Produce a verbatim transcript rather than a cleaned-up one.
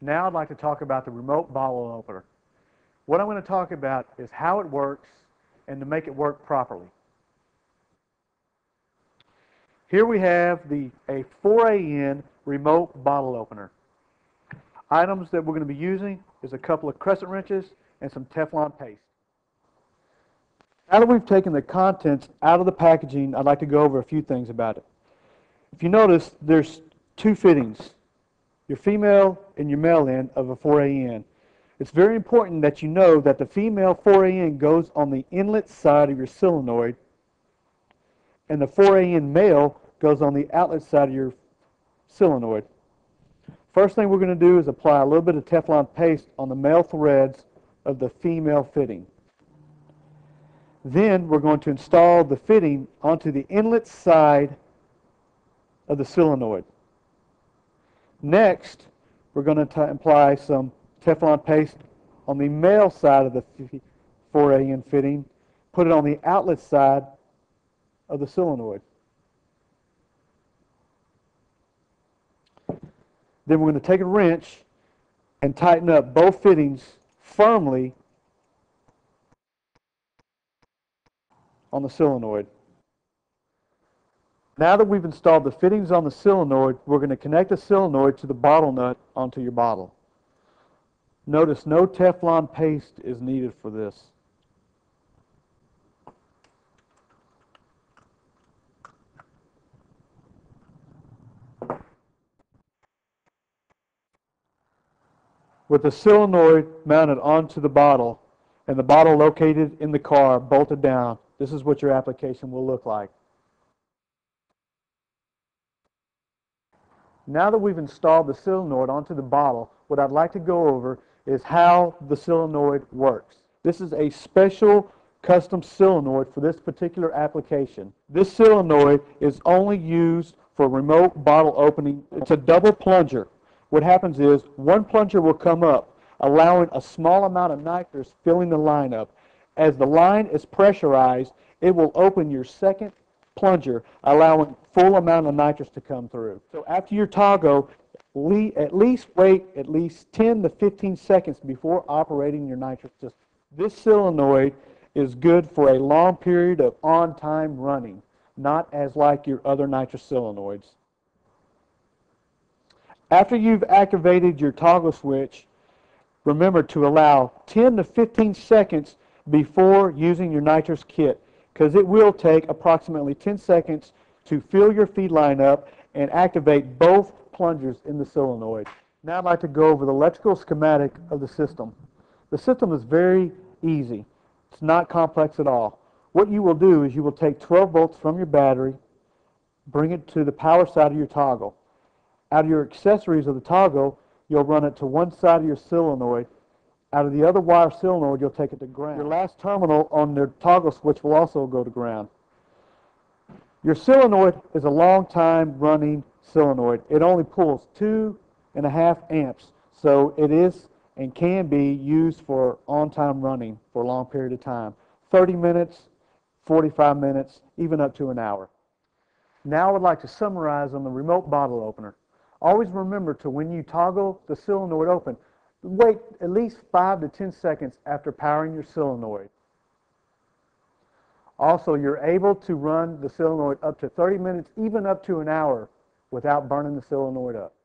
Now I'd like to talk about the remote bottle opener. What I'm going to talk about is how it works and to make it work properly. Here we have the a four A N remote bottle opener. Items that we're going to be using is a couple of crescent wrenches and some Teflon paste. Now that we've taken the contents out of the packaging, I'd like to go over a few things about it. If you notice, there's two fittings, your female and your male end of a four A N. It's very important that you know that the female four A N goes on the inlet side of your solenoid, and the four A N male goes on the outlet side of your solenoid. First thing we're going to do is apply a little bit of Teflon paste on the male threads of the female fitting. Then we're going to install the fitting onto the inlet side of the solenoid. Next, we're going to apply some Teflon paste on the male side of the four A N fitting, put it on the outlet side of the solenoid. Then we're going to take a wrench and tighten up both fittings firmly on the solenoid. Now that we've installed the fittings on the solenoid, we're going to connect the solenoid to the bottle nut onto your bottle. Notice no Teflon paste is needed for this. With the solenoid mounted onto the bottle and the bottle located in the car bolted down, this is what your application will look like. Now that we've installed the solenoid onto the bottle, what I'd like to go over is how the solenoid works. This is a special custom solenoid for this particular application. This solenoid is only used for remote bottle opening. It's a double plunger. What happens is one plunger will come up, allowing a small amount of nitrous filling the line up. As the line is pressurized, it will open your second plunger, allowing full amount of nitrous to come through. So after your toggle, le at least wait at least ten to fifteen seconds before operating your nitrous system. This solenoid is good for a long period of on-time running, not as like your other nitrous solenoids. After you've activated your toggle switch, remember to allow ten to fifteen seconds before using your nitrous kit, because it will take approximately ten seconds to fill your feed line up and activate both plungers in the solenoid. Now I'd like to go over the electrical schematic of the system. The system is very easy. It's not complex at all. What you will do is you will take twelve volts from your battery, bring it to the power side of your toggle. Out of your accessories of the toggle, you'll run it to one side of your solenoid. Out of the other wire solenoid, you'll take it to ground. Your last terminal on the toggle switch will also go to ground. Your solenoid is a long time running solenoid. It only pulls two and a half amps, so it is and can be used for on-time running for a long period of time. thirty minutes, forty-five minutes, even up to an hour. Now I would like to summarize on the remote bottle opener. Always remember to, when you toggle the solenoid open, wait at least five to ten seconds after powering your solenoid. Also, you're able to run the solenoid up to thirty minutes, even up to an hour, without burning the solenoid up.